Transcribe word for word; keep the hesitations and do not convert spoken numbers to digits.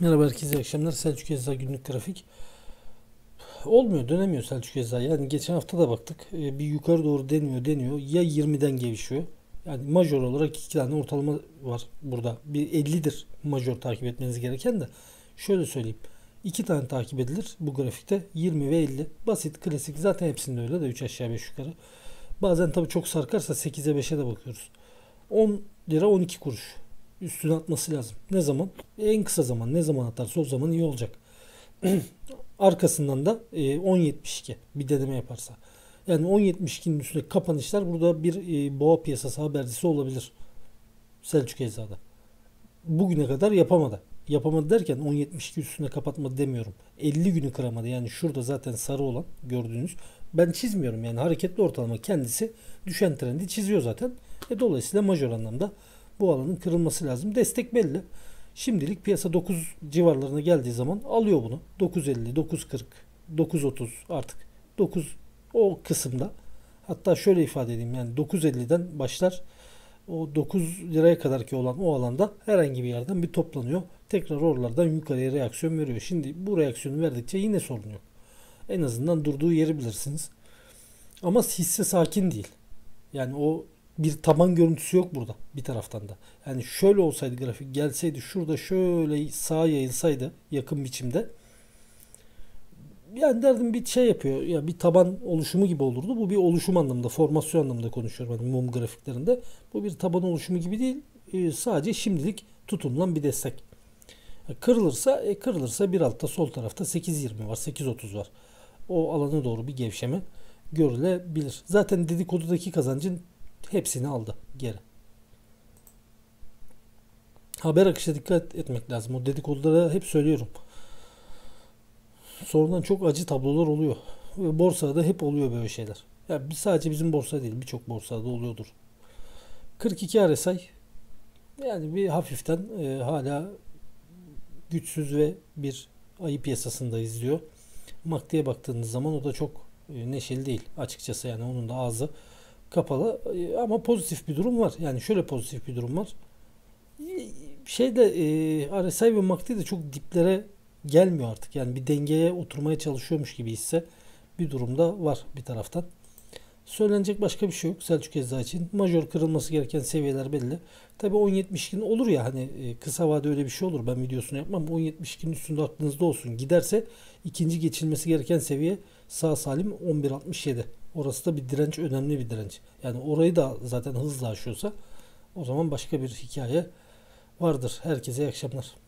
Merhaba herkese, akşamlar. Selçuk Ecza günlük grafik. Olmuyor, dönemiyor Selçuk Ecza. Yani geçen hafta da baktık. Bir yukarı doğru deniyor, deniyor. Ya yirmiden gevişiyor. Yani major olarak iki tane ortalama var burada. Bir ellidir major takip etmeniz gereken de. Şöyle söyleyeyim. İki tane takip edilir bu grafikte. yirmi ve elli. Basit, klasik. Zaten hepsinde öyle de. üç aşağı beş yukarı. Bazen tabii çok sarkarsa sekize beşe de bakıyoruz. on lira on iki kuruş. Üstüne atması lazım. Ne zaman? En kısa zaman. Ne zaman atarsa o zaman iyi olacak. Arkasından da on yetmiş iki bir deneme yaparsa. Yani on yetmiş ikinin üstüne kapanışlar burada bir boğa piyasası habercisi olabilir. Selçuk Ecza'da. Bugüne kadar yapamadı. Yapamadı derken on yetmiş iki üstüne kapatmadı demiyorum. elli günü kıramadı. Yani şurada zaten sarı olan gördüğünüz. Ben çizmiyorum yani, hareketli ortalama kendisi düşen trendi çiziyor zaten. E dolayısıyla majör anlamda bu alanın kırılması lazım. Destek belli. Şimdilik piyasa dokuz civarlarına geldiği zaman alıyor bunu. dokuz elli, dokuz kırk, dokuz otuz artık dokuz o kısımda. Hatta şöyle ifade edeyim, yani dokuz elliden başlar. O dokuz liraya kadar ki olan o alanda herhangi bir yerden bir toplanıyor. Tekrar oralardan yukarıya reaksiyon veriyor. Şimdi bu reaksiyonu verdikçe yine sorun yok. En azından durduğu yeri bilirsiniz. Ama hisse sakin değil. Yani o bir taban görüntüsü yok burada bir taraftan da. Yani şöyle olsaydı grafik, gelseydi şurada şöyle sağa yayılsaydı yakın biçimde. Yani derdim bir şey yapıyor. Ya yani bir taban oluşumu gibi olurdu. Bu bir oluşum anlamında, formasyon anlamında konuşuyorum ben mum grafiklerinde. Bu bir taban oluşumu gibi değil. Ee, sadece şimdilik tutunulan bir destek. Yani kırılırsa, e, kırılırsa bir altta sol tarafta sekiz yirmi var, sekiz otuz var. O alana doğru bir gevşeme görülebilir. Zaten dedikodudaki kazancın hepsini aldı geri. Haber akışına dikkat etmek lazım. O dedikodulara hep söylüyorum. Sonradan çok acı tablolar oluyor. Ve borsada hep oluyor böyle şeyler. Yani sadece bizim borsa değil, birçok borsada oluyordur. kırk iki R S I yani bir hafiften e, hala güçsüz ve bir ayı piyasasındayız diyor. M A C D'ye baktığınız zaman o da çok e, neşeli değil açıkçası, yani onun da ağzı kapalı, ama pozitif bir durum var. Yani şöyle pozitif bir durum var. Şeyde e, R S I ve M A C D de çok diplere gelmiyor artık. Yani bir dengeye oturmaya çalışıyormuş gibi hisse bir durumda var bir taraftan. Söylenecek başka bir şey yok Selçuk Ecza için. Majör kırılması gereken seviyeler belli. Tabii on yetmiş ikinin olur ya, hani kısa vade öyle bir şey olur. Ben videosunu yapmam. on yetmiş ikinin üstünde aklınızda olsun. Giderse ikinci geçilmesi gereken seviye sağ salim on bir altmış yedi. Orası da bir direnç, önemli bir direnç. Yani orayı da zaten hızla aşıyorsa o zaman başka bir hikaye vardır. Herkese iyi akşamlar.